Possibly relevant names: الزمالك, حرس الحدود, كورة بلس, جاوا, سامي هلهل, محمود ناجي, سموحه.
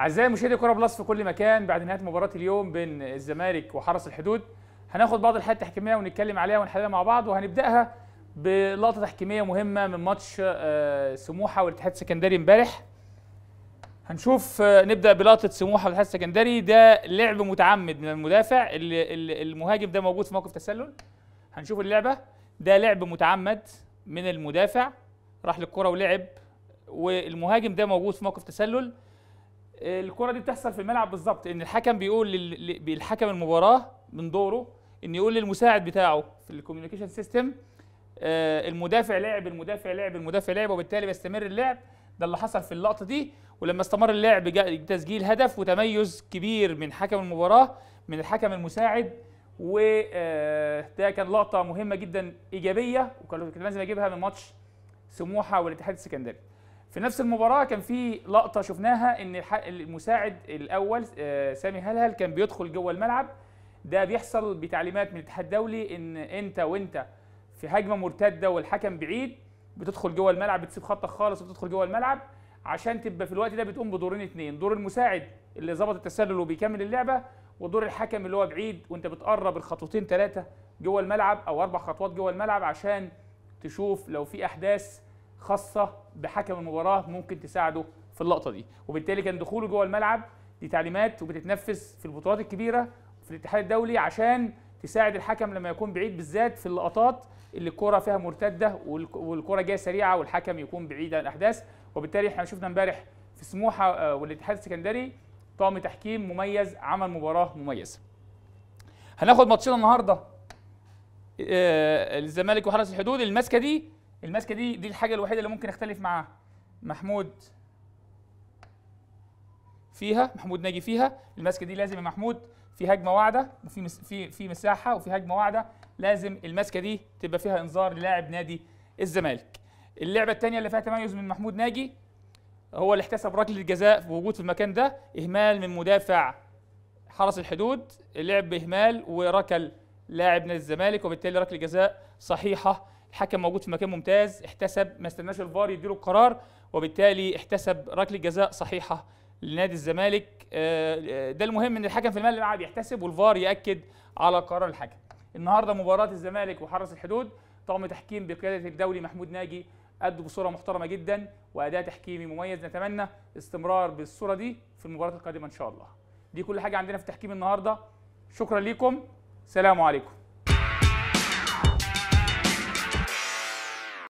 اعزائي مشاهدي كورة بلس في كل مكان، بعد نهايه مباراه اليوم بين الزمالك وحرس الحدود هناخد بعض الحالات التحكيميه ونتكلم عليها ونحللها مع بعض، وهنبداها بلقطه تحكيميه مهمه من ماتش سموحه والاتحاد السكندري امبارح. هنشوف نبدا بلقطه سموحه والاتحاد السكندري. ده لعب متعمد من المدافع، المهاجم ده موجود في موقف تسلل. هنشوف اللعبه، ده لعب متعمد من المدافع، راح للكره ولعب، والمهاجم ده موجود في موقف تسلل. الكره دي بتحصل في الملعب بالظبط، ان الحكم بيقول للحكم المباراه من دوره ان يقول للمساعد بتاعه في الكوميونيكيشن سيستم المدافع لعب، المدافع لعب، المدافع لعب، وبالتالي بيستمر اللعب. ده اللي حصل في اللقطه دي. ولما استمر اللعب جاء تسجيل هدف وتميز كبير من حكم المباراه من الحكم المساعد، وده كان لقطه مهمه جدا ايجابيه، وكنت لازم اجيبها من ماتش سموحه والاتحاد السكندري. في نفس المباراه كان في لقطه شفناها ان المساعد الاول سامي هلهل كان بيدخل جوه الملعب. ده بيحصل بتعليمات من الاتحاد الدولي ان انت وانت في هجمه مرتده والحكم بعيد بتدخل جوه الملعب، بتسيب خطك خالص وبتدخل جوه الملعب، عشان تبقى في الوقت ده بتقوم بدورين اثنين، دور المساعد اللي ظبط التسلل وبيكمل اللعبه، ودور الحكم اللي هو بعيد وانت بتقرب الخطوتين ثلاثه جوه الملعب او 4 خطوات جوه الملعب، عشان تشوف لو في احداث خاصه بحكم المباراه ممكن تساعده في اللقطه دي. وبالتالي كان دخوله جوه الملعب دي تعليمات وبتتنفذ في البطولات الكبيره في الاتحاد الدولي، عشان تساعد الحكم لما يكون بعيد، بالذات في اللقطات اللي الكره فيها مرتده والكره جايه سريعه والحكم يكون بعيد عن الاحداث. وبالتالي احنا شفنا امبارح في سموحه والاتحاد السكندري طاقم تحكيم مميز عمل مباراه مميزه. هناخد ماتشنا النهارده الزمالك وحرس الحدود. المسكه دي الحاجه الوحيده اللي ممكن اختلف مع محمود ناجي فيها. المسكه دي لازم يا محمود في هجمه واعده وفي في مساحه وفي هجمه واعده، لازم المسكه دي تبقى فيها انذار للاعب نادي الزمالك. اللعبه الثانيه اللي فيها تميز من محمود ناجي هو اللي احتسب ركله الجزاء في وجود في المكان ده، اهمال من مدافع حرس الحدود، اللعب باهمال وركل لاعب نادي الزمالك، وبالتالي ركله جزاء صحيحه. الحكم موجود في مكان ممتاز، احتسب، ما استناش الفار يديله القرار، وبالتالي احتسب ركله جزاء صحيحه لنادي الزمالك. ده المهم ان الحكم في الملعب يحتسب والفار ياكد على قرار الحكم. النهارده مباراه الزمالك وحرس الحدود، طاقم تحكيم بقياده الدولي محمود ناجي ادوا بصوره محترمه جدا واداء تحكيمي مميز، نتمنى استمرار بالصوره دي في المباراه القادمه ان شاء الله. دي كل حاجه عندنا في تحكيم النهارده، شكرا ليكم، سلام عليكم.